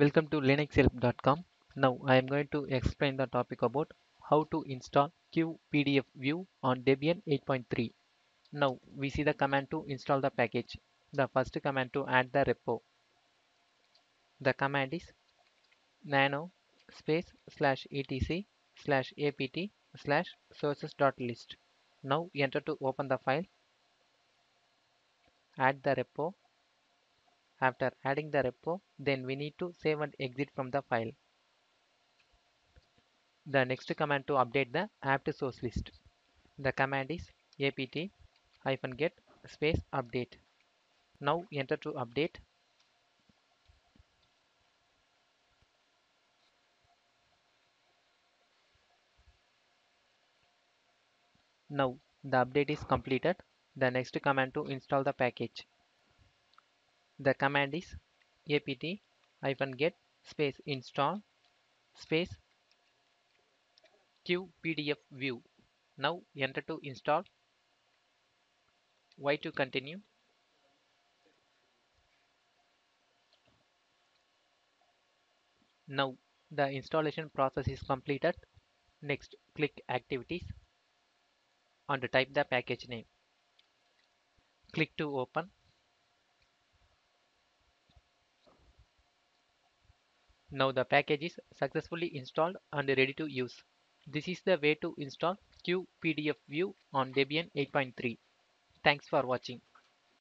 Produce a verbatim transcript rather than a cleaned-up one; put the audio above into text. Welcome to linux help dot com. Now I am going to explain the topic about how to install qpdfview on Debian eight point three. Now we see the command to install the package. The first command to add the repo. The command is nano space slash etc slash apt slash sources.list. Now enter to open the file. Add the repo. After adding the repo, then we need to save and exit from the file. The next command to update the apt source list. The command is apt-get space update. Now enter to update. Now the update is completed. The next command to install the package. The command is apt-get space install space qpdfview. Now enter to install. Y to continue. Now the installation process is completed. Next, click activities and type the package name. Click to open. Now the package is successfully installed and ready to use. This is the way to install qpdfview on Debian eight point three. Thanks for watching.